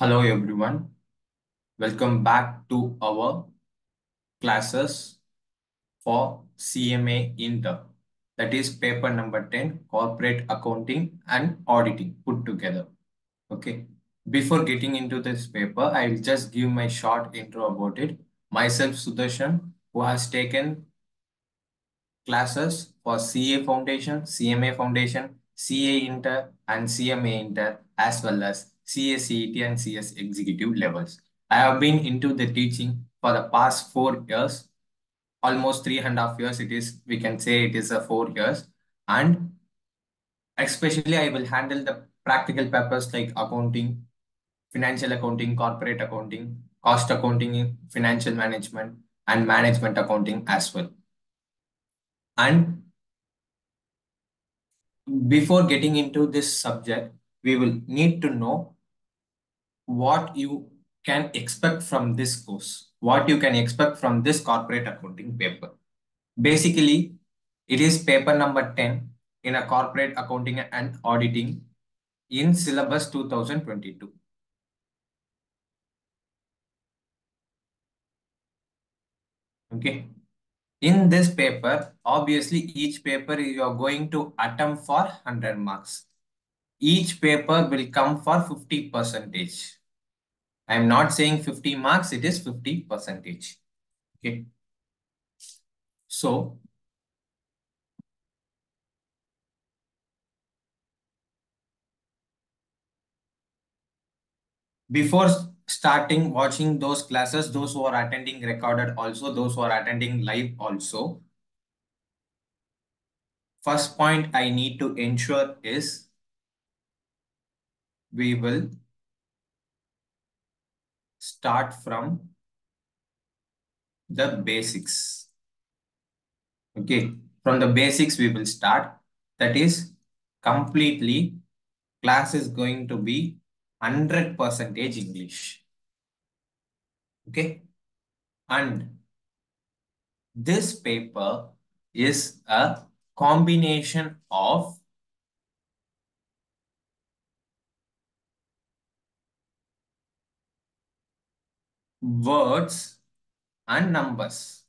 Hello everyone, welcome back to our classes for CMA Inter, that is paper number 10, corporate accounting and auditing put together. Okay, before getting into this paper, I will just give my short intro about it. Myself Sudarshan, who has taken classes for CA Foundation, CMA Foundation, CA Inter and CMA Inter, as well as CA CET and CS Executive levels. I have been into the teaching for the past 4 years, almost 3.5 years. It is, we can say it is a 4 years. And especially I will handle the practical papers like accounting, financial accounting, corporate accounting, cost accounting, financial management and management accounting as well. And before getting into this subject, we will need to know what you can expect from this course, what you can expect from this corporate accounting paper. Basically, it is paper number 10 in a corporate accounting and auditing in syllabus 2022. Okay. In this paper, obviously each paper you are going to attempt for 100 marks. Each paper will come for 50%. I am not saying 50 marks, it is 50%. Okay. So, before starting watching those classes, those who are attending recorded also, those who are attending live also, first point I need to ensure is we will start from the basics. Okay, from the basics we will start. That is, completely class is going to be 100% English. Okay, and this paper is a combination of words and numbers.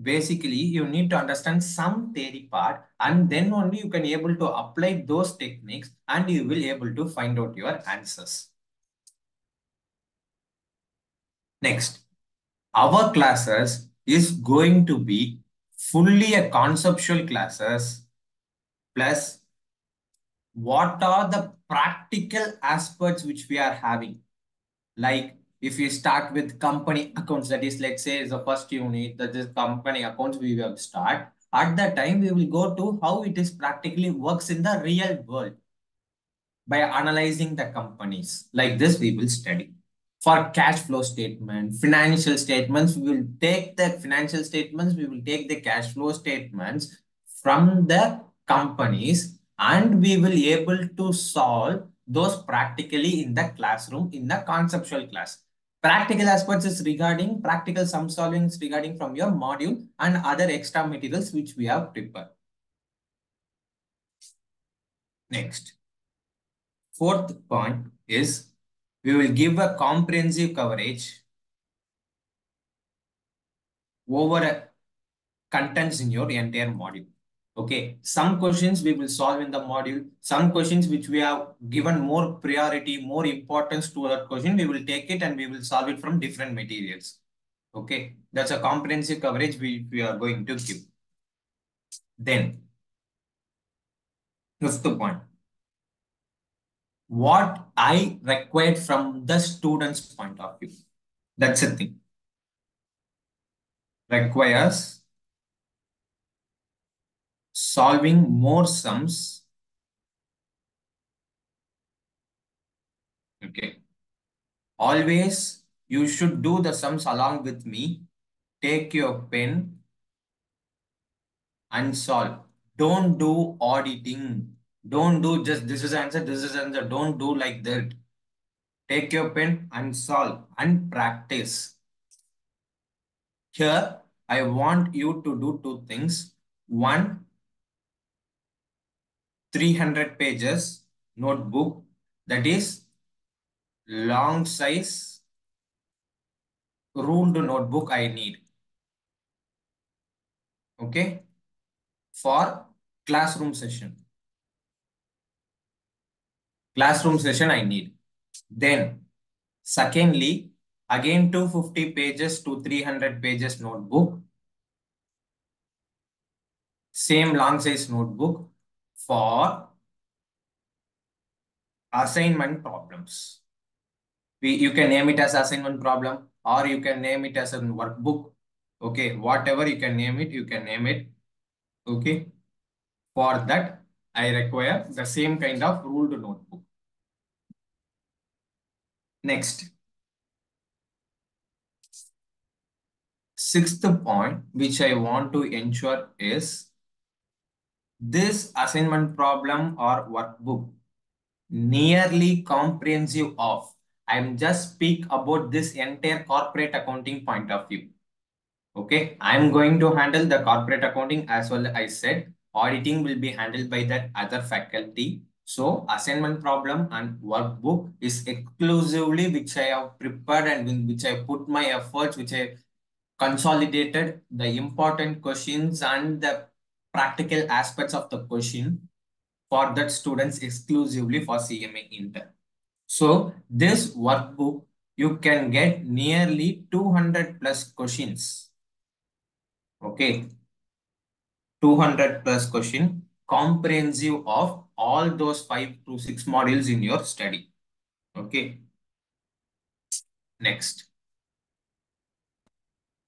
Basically, you need to understand some theory part and then only you can able to apply those techniques and you will able to find out your answers. Next, our classes is going to be fully a conceptual classes plus what are the practical aspects which we are having. Like, if you start with company accounts, that is, let's say is the first unit, that is company accounts we will start. At that time, we will go to how it is practically works in the real world by analyzing the companies. Like this, we will study. For cash flow statement, financial statements, we will take the financial statements, we will take the cash flow statements from the companies and we will be able to solve those practically in the classroom, in the conceptual class. Practical aspects is regarding practical sum solving regarding from your module and other extra materials which we have prepared. Next, fourth point is we will give a comprehensive coverage over contents in your entire module. Okay, some questions we will solve in the module, some questions which we have given more priority, more importance to that question, we will take it and we will solve it from different materials. Okay, that's a comprehensive coverage we are going to give. Then, fifth point, what I required from the student's point of view, that's the thing, requires solving more sums. Okay. Always you should do the sums along with me. Take your pen and solve. Don't do auditing. Don't do just this is answer, this is answer. Don't do like that. Take your pen and solve and practice. Here, I want you to do two things. One, 300 pages notebook, that is long size ruled notebook I need. Okay. For classroom session. Classroom session I need. Then secondly, again 250 pages to 300 pages notebook. Same long size notebook for assignment problems. You can name it as assignment problem or you can name it as a workbook. Okay, whatever you can name it. Okay, for that I require the same kind of ruled notebook. Next, sixth point which I want to ensure is this assignment problem or workbook nearly comprehensive of. I'm just speak about this entire corporate accounting point of view. Okay, I'm going to handle the corporate accounting as well. I said auditing will be handled by that other faculty. So assignment problem and workbook is exclusively which I have prepared and which I put my efforts, which I consolidated the important questions and the practical aspects of the question for that students exclusively for CMA Inter. So this workbook, you can get nearly 200 plus questions. Okay. 200 plus question comprehensive of all those 5 to 6 modules in your study. Okay. Next.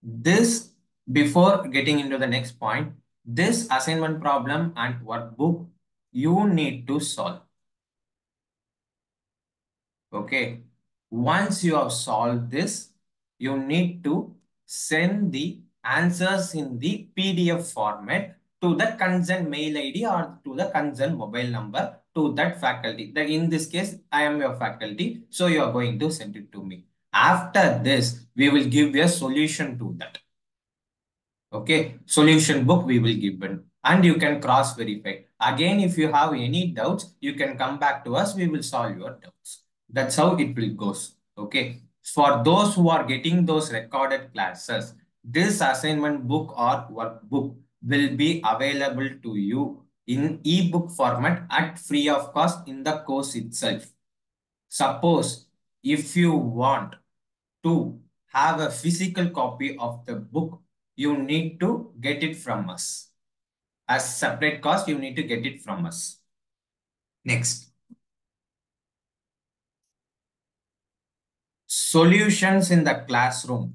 This, before getting into the next point, this assignment problem and workbook you need to solve. Okay. Once you have solved this, you need to send the answers in the PDF format to the concerned mail ID or to the concerned mobile number to that faculty. That in this case, I am your faculty. So you are going to send it to me. After this, we will give a solution to that. Okay. Solution book we will give it. And you can cross verify. Again, if you have any doubts, you can come back to us. We will solve your doubts. That's how it will goes. Okay. For those who are getting those recorded classes, this assignment book or workbook will be available to you in ebook format at free of cost in the course itself. Suppose if you want to have a physical copy of the book, you need to get it from us. As separate cost, you need to get it from us. Next. Solutions in the classroom.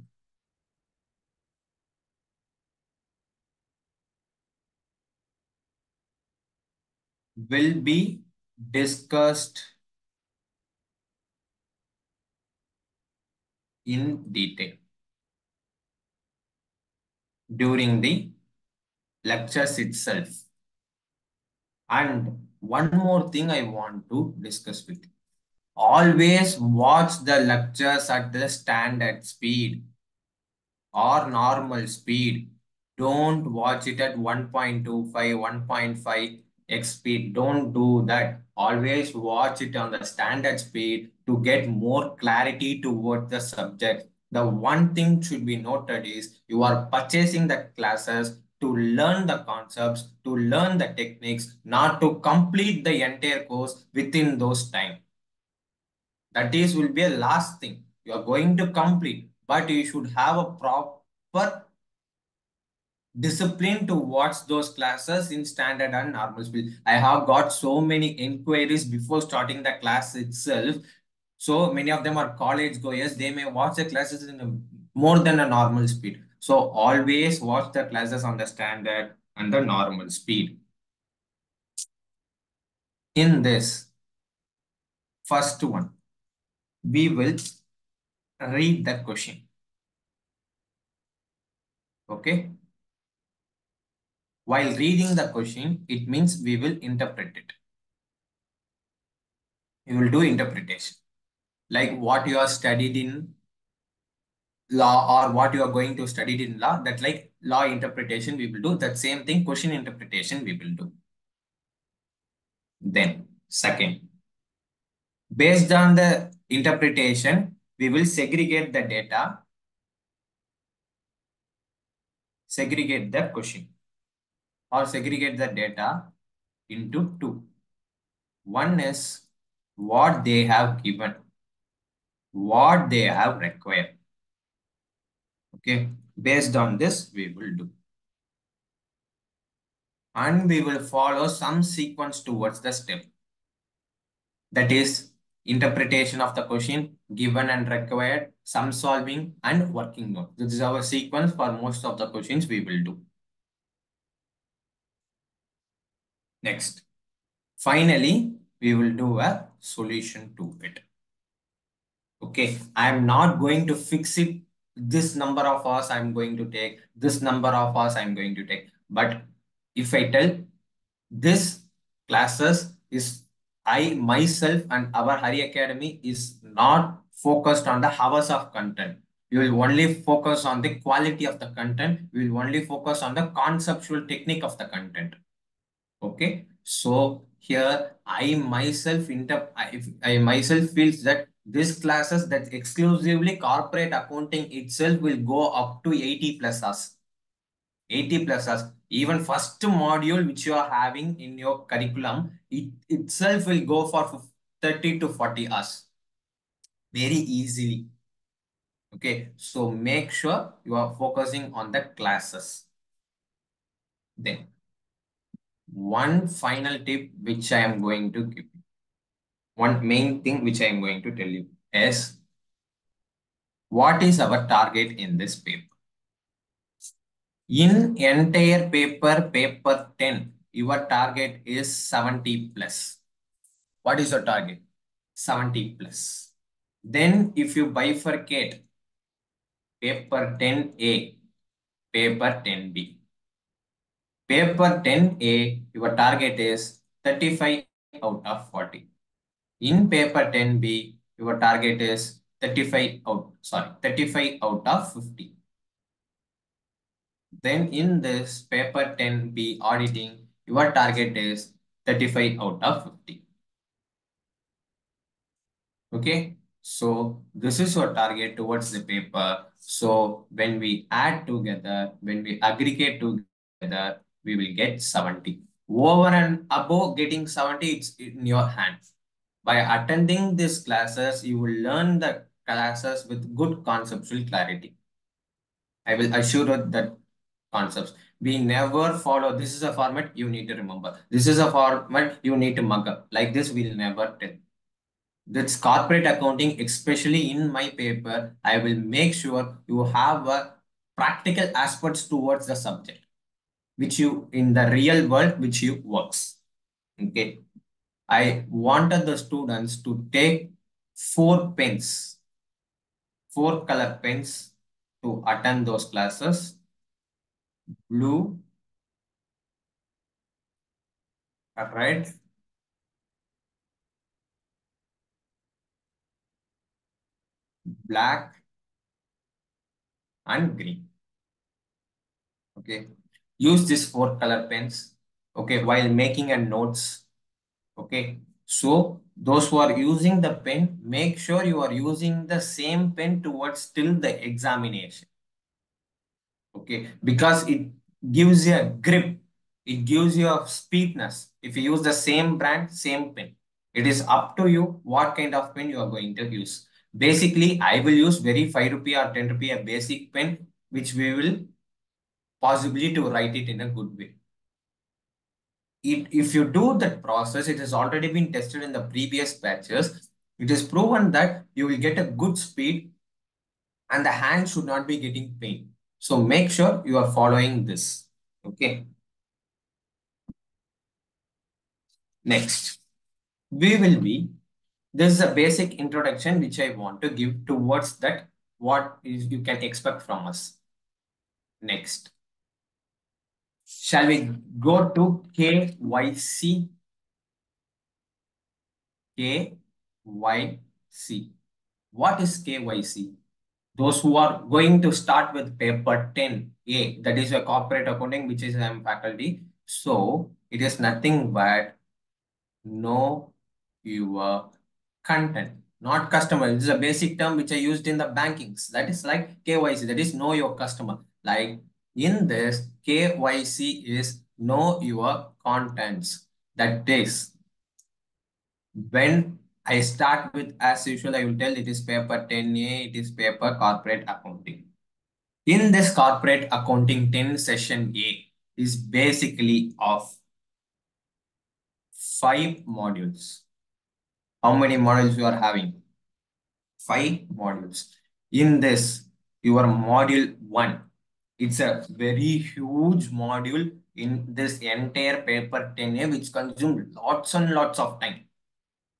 Will be discussed in detail during the lectures itself. And one more thing I want to discuss with you. Always watch the lectures at the standard speed or normal speed. Don't watch it at 1.25, 1.5x speed. Don't do that. Always watch it on the standard speed to get more clarity towards the subject. The one thing should be noted is you are purchasing the classes to learn the concepts, to learn the techniques, not to complete the entire course within those time. That is will be a last thing. You are going to complete, but you should have a proper discipline to watch those classes in standard and normal speed. I have got so many inquiries before starting the class itself. So many of them are college goers. They may watch the classes in more than a normal speed. So always watch the classes on the standard and the normal speed. In this first one, we will read the question. Okay. While reading the question, it means we will interpret it. You will do interpretation. Like what you are studied in law or what you are going to study in law, that like law interpretation we will do. That same thing, question interpretation we will do. Then second, based on the interpretation, we will segregate the data, segregate the question or segregate the data into two. One is what they have given, what they have required. Okay, based on this, we will do. And we will follow some sequence towards the step. That is interpretation of the question, given and required, sum solving and working note. This is our sequence for most of the questions we will do. Next, finally, we will do a solution to it. Okay, I am not going to fix it. This number of hours I am going to take, this number of hours I am going to take. But if I tell this classes is I myself and our Hari Academy is not focused on the hours of content. We will only focus on the quality of the content. We will only focus on the conceptual technique of the content. Okay, so here I myself feels that these classes that exclusively corporate accounting itself will go up to 80 plus hours. Even first module which you are having in your curriculum, it itself will go for 30 to 40 hours very easily. Okay, so make sure you are focusing on the classes. Then one final tip which I am going to give you, one main thing which I am going to tell you is what is our target in this paper. In entire paper, paper 10, your target is 70 plus. What is your target? 70 plus. Then if you bifurcate paper 10A, paper 10B. Paper 10A, your target is 35 out of 40. In paper 10B, your target is 35 out of 50. Then in this paper 10B auditing, your target is 35 out of 50. Okay, so this is your target towards the paper. So when we add together, when we aggregate together, we will get 70. Over and above getting 70, it's in your hands. By attending these classes, you will learn the classes with good conceptual clarity. I will assure you that concepts. We never follow, this is a format you need to remember. This is a format you need to mug up. Like this, we'll never tell. That's corporate accounting, especially in my paper. I will make sure you have practical aspects towards the subject, which you in the real world, which you works. Okay. I wanted the students to take 4 pens, 4 color pens to attend those classes. Blue, red, black, and green. Okay. Use these 4 color pens. Okay. While making a notes. Okay. So those who are using the pen, make sure you are using the same pen towards till the examination. Okay, because it gives you a grip, it gives you a speedness. If you use the same brand, same pen, it is up to you what kind of pen you are going to use. Basically, I will use very 5 rupee or 10 rupee a basic pen, which we will possibly to write it in a good way. If you do that process, it has already been tested in the previous batches. It is proven that you will get a good speed and the hand should not be getting pain. So make sure you are following this. Okay. Next, we will be, this is a basic introduction which I want to give towards that what is you can expect from us. Next, shall we go to KYC? KYC. What is KYC? Those who are going to start with paper 10A, that is your corporate accounting, which is I'm faculty. So it is nothing but know your content. not customer. This is a basic term which I used in the bankings. That is like KYC, that is know your customer. Like in this, KYC is know your contents. That is, when I start with as usual, I will tell it is paper 10A, it is paper corporate accounting. In this corporate accounting 10 session A is basically of 5 modules. How many modules you are having? 5 modules. In this, your module 1, it's a very huge module in this entire paper 10A, which consumed lots and lots of time.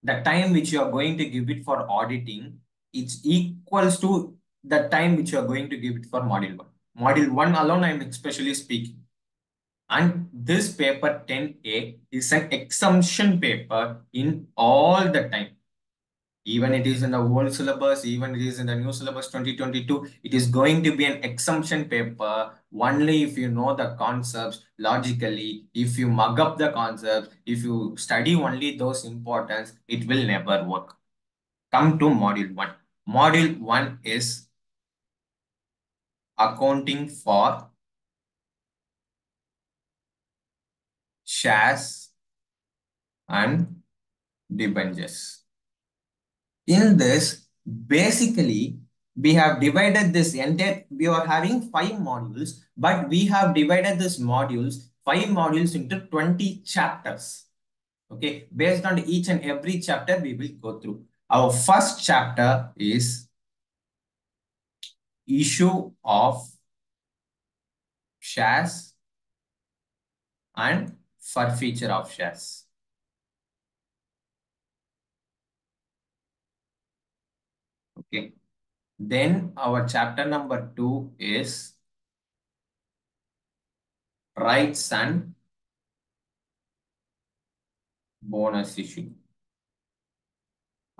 The time which you are going to give it for auditing, it's equals to the time which you are going to give it for module 1. Module 1 alone, I am especially speaking. And this paper 10A is an exemption paper in all the time. Even it is in the old syllabus, even it is in the new syllabus 2022, it is going to be an exemption paper only if you know the concepts logically, if you mug up the concepts, if you study only those importance, it will never work. Come to module 1. Module 1 is accounting for shares and debentures. In this, basically, we have divided this entire, we are having 5 modules, but we have divided this modules, 5 modules into 20 chapters. Okay, based on each and every chapter, we will go through. Our first chapter is issue of shares and forfeiture of shares. Okay. Then our chapter number 2 is rights and bonus issue.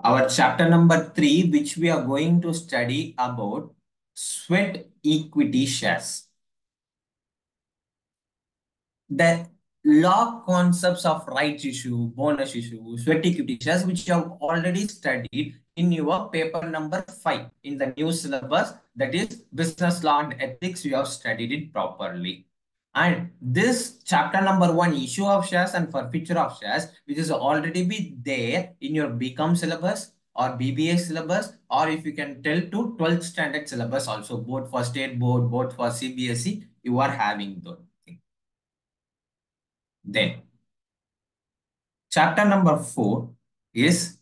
Our chapter number 3, which we are going to study about sweat equity shares. The law concepts of rights issue, bonus issue, sweat equity shares, which you have already studied in your paper number 5 in the new syllabus, that is business law and ethics, you have studied it properly. And this chapter number 1, issue of shares and forfeiture of shares, which is already be there in your BCom syllabus or BBA syllabus, or if you can tell to 12th standard syllabus also, both for state board, both for CBSE, you are having those things. Then chapter number 4 is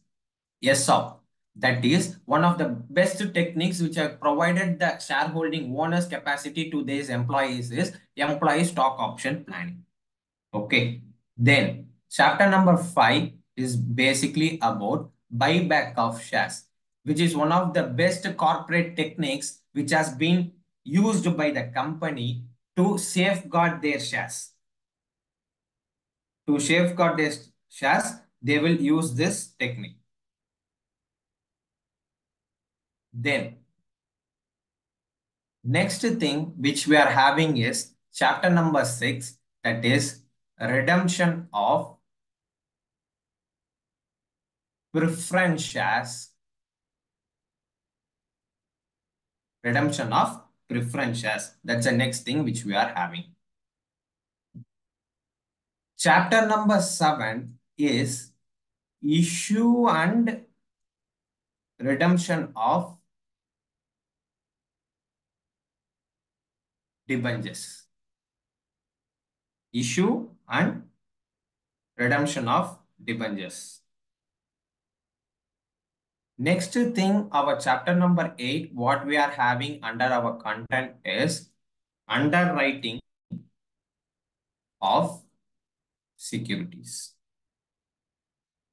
ESOP. That is one of the best techniques which have provided the shareholding owners capacity to these employees is employee stock option planning. Okay. Then chapter number 5 is basically about buyback of shares, which is one of the best corporate techniques which has been used by the company to safeguard their shares. To safeguard their shares, they will use this technique. Then, next thing which we are having is chapter number 6, that is redemption of preference shares. Redemption of preference shares. That's the next thing which we are having. Chapter number 7 is issue and redemption of debentures. Issue and redemption of debentures. Next thing, our chapter number 8, what we are having under our content is underwriting of securities.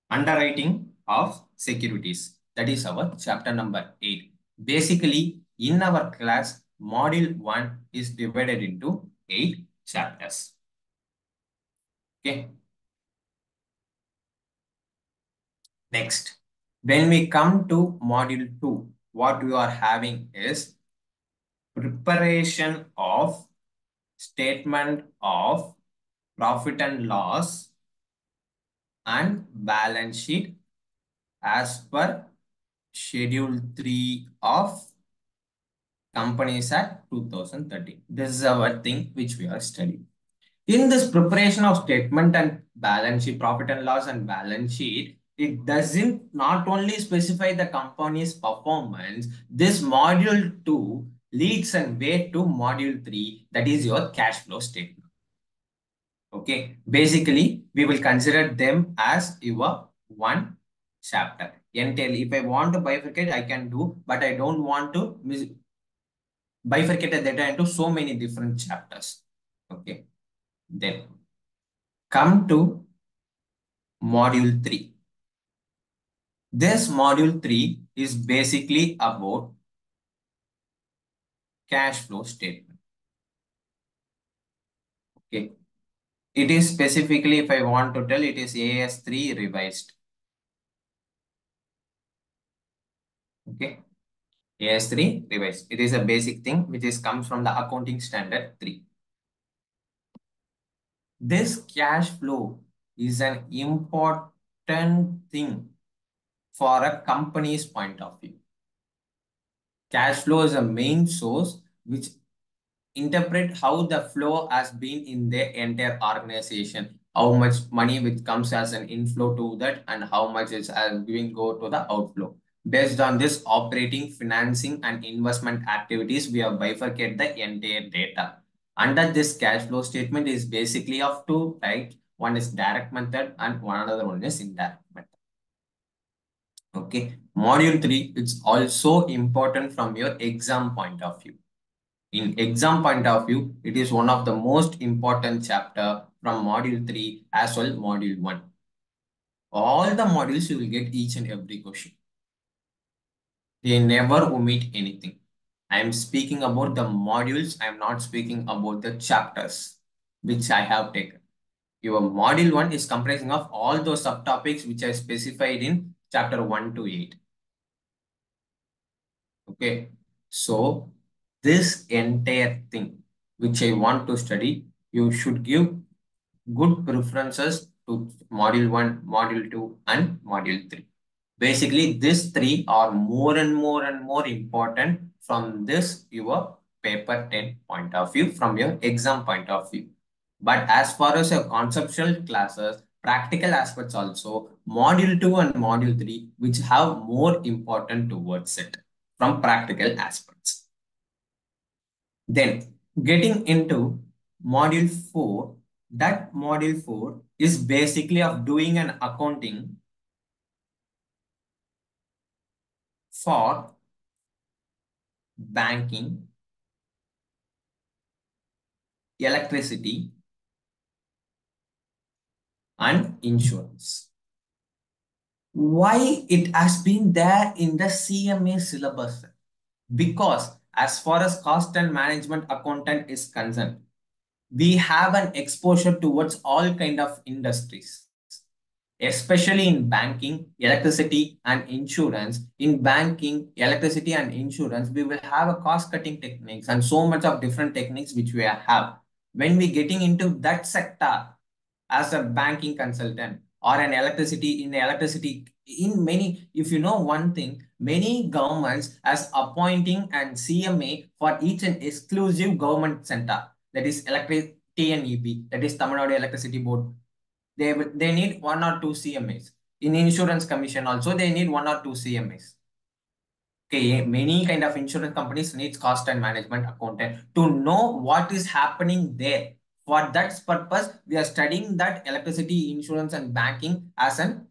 Underwriting of securities. That is our chapter number 8. Basically, in our class, module 1 is divided into 8 chapters. Okay. Next, when we come to module 2, what we are having is preparation of statement of profit and loss and balance sheet as per Schedule 3 of Companies Act 2013. This is our thing which we are studying. In this preparation of statement and balance sheet, profit and loss and balance sheet, it doesn't not only specify the company's performance, this module 2 leads and way to module 3, that is your cash flow statement. Okay, basically we will consider them as your one chapter. Entail, if I want to bifurcate, I can do, but I don't want to bifurcate the data into so many different chapters. Okay, then come to module 3. This module 3 is basically about cash flow statement. Okay, it is specifically, if I want to tell, it is AS3 revised. Okay, AS3 revised. It is a basic thing which is comes from the accounting standard 3. This cash flow is an important thing for a company's point of view. Cash flow is a main source which interpret how the flow has been in the entire organization, how much money which comes as an inflow to that and how much is going go to the outflow. Based on this operating, financing and investment activities, we have bifurcated the entire data. Under this cash flow statement is basically of two types. One is direct method and one another one is indirect method. Okay, module 3, it's also important from your exam point of view. In exam point of view, it is one of the most important chapter from module 3 as well module 1. All the modules you will get each and every question. They never omit anything. I am speaking about the modules. I am not speaking about the chapters which I have taken. Your module 1 is comprising of all those subtopics which I specified in chapter 1 to 8. Okay. So this entire thing which I want to study, you should give good preferences to module 1, module 2 and module 3. Basically, these three are more and more important from this your paper 10 point of view, from your exam point of view. But as far as your conceptual classes, practical aspects also, module 2 and module 3, which have more important towards it from practical aspects. Then getting into module 4, that module 4 is basically of doing an accounting for banking, electricity, and insurance. Why it has been there in the CMA syllabus? Because as far as cost and management accountant is concerned, we have an exposure towards all kinds of industries. Especially in banking, electricity and insurance. In banking, electricity and insurance, we will have a cost-cutting techniques and so much of different techniques which we have. When we getting into that sector as a banking consultant or an electricity, in many, if you know one thing, many governments as appointing and CMA for each and exclusive government center, that is electric TNEB, that is Tamil Nadu Electricity Board. They need one or two CMAs. In insurance commission also, they need one or two CMAs. Okay, many kind of insurance companies needs cost and management accountant to know what is happening there. For that purpose, we are studying that electricity, insurance and banking as a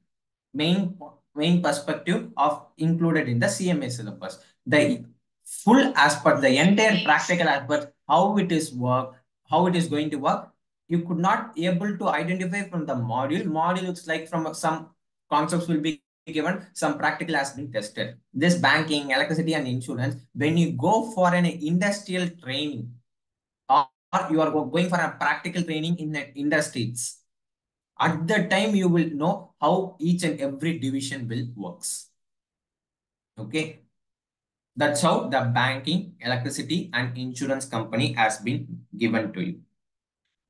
main perspective of included in the CMA syllabus. The full aspect, the entire practical aspect, how it is work, how it is going to work, you could not able to identify from the module. Module looks like from some concepts will be given, some practical has been tested. This banking, electricity and insurance, when you go for an industrial training or you are going for a practical training in the industries, at that time you will know how each and every division will works. Okay. That's how the banking, electricity and insurance company has been given to you.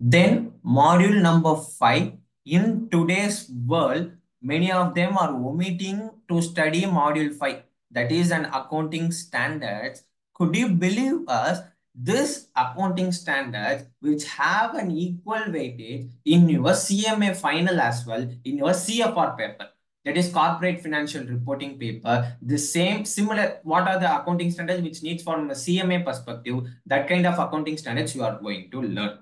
Then module number 5, in today's world, many of them are omitting to study module 5. that is an accounting standards. Could you believe us? This accounting standards which have an equal weightage in your CMA final as well, in your CFR paper, that is corporate financial reporting paper. The same similar, what are the accounting standards which needs from a CMA perspective, that kind of accounting standards you are going to learn.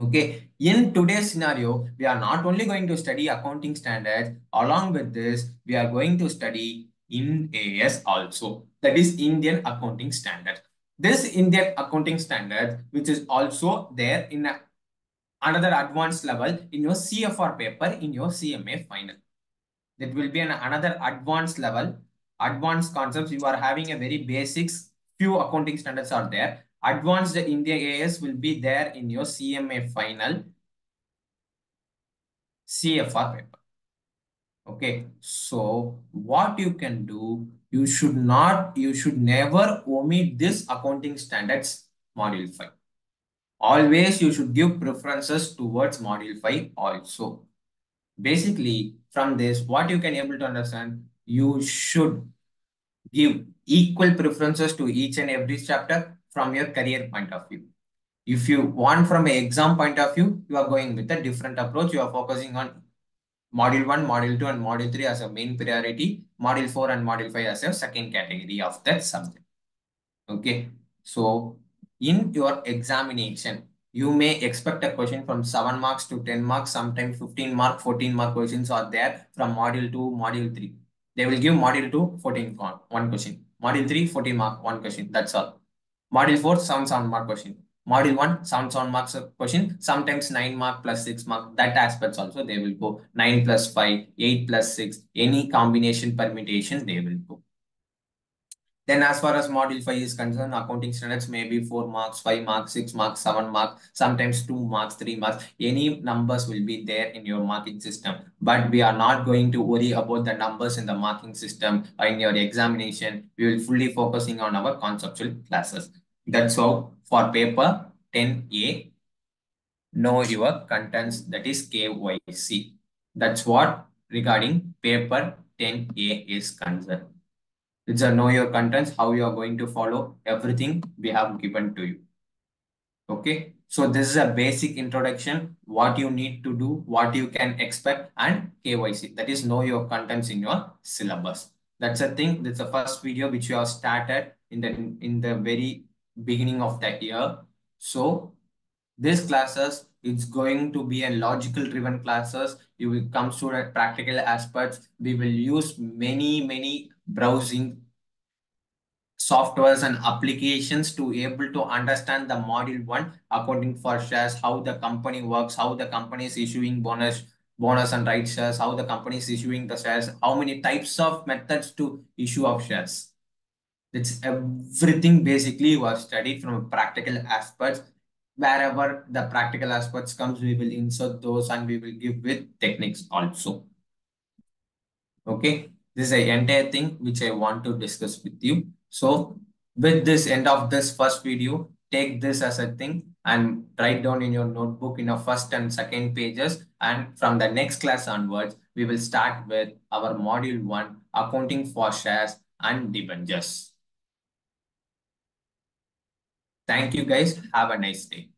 Okay, in today's scenario, we are not only going to study accounting standards, along with this, we are going to study in AS also, that is Indian accounting standard. This Indian accounting standard, which is also there in another advanced level in your CFR paper, in your CMA final. That will be another advanced level, advanced concepts. You are having a very basics, few accounting standards are there. Advanced India AS will be there in your CMA final, CFR paper. Okay, so what you can do, you should never omit this accounting standards module 5. Always you should give preferences towards module 5 also. Basically, from this, what you can able to understand, you should give equal preferences to each and every chapter from your career point of view. If you want from an exam point of view, you are going with a different approach. You are focusing on module 1, module 2 and module 3 as a main priority, module 4 and module 5 as a second category of that subject. Okay, so in your examination, you may expect a question from 7 marks to 10 marks, sometimes 15 mark, 14 mark questions are there from module 2, module 3. They will give module 2, 14 mark, one question. Module 3, 14 mark, one question, that's all. Module 4, 7 mark question. Module 1, 7 marks question, sometimes 9 mark plus 6 mark, that aspects also they will go. 9 plus 5, 8 plus 6, any combination permutation they will go. Then as far as module 5 is concerned, accounting standards may be 4 marks, 5 marks, 6 marks, 7 marks, sometimes 2 marks, 3 marks, any numbers will be there in your marking system. But we are not going to worry about the numbers in the marking system or in your examination. We will fully focusing on our conceptual classes. That's how for paper 10A, know your contents, that is KYC. That's what regarding paper 10A is concerned. It's a know your contents, how you are going to follow everything we have given to you. Okay. So this is a basic introduction, what you need to do, what you can expect, and KYC, that is know your contents in your syllabus. That's a thing. That's the first video which you have started in the very beginning of that year. So this classes, it's going to be a logical driven classes. You will come to the practical aspects. We will use many browsing softwares and applications to able to understand the module 1 accounting for shares, how the company works, how the company is issuing bonus and right shares, how the company is issuing the shares, how many types of methods to issue of shares. It's everything basically was studied from a practical aspects. Wherever the practical aspects comes, we will insert those and we will give with techniques also. Okay. This is the entire thing which I want to discuss with you. So with this end of this first video, take this as a thing and write down in your notebook in your first and second pages. And from the next class onwards, we will start with our module 1, accounting for shares and debentures. Thank you guys. Have a nice day.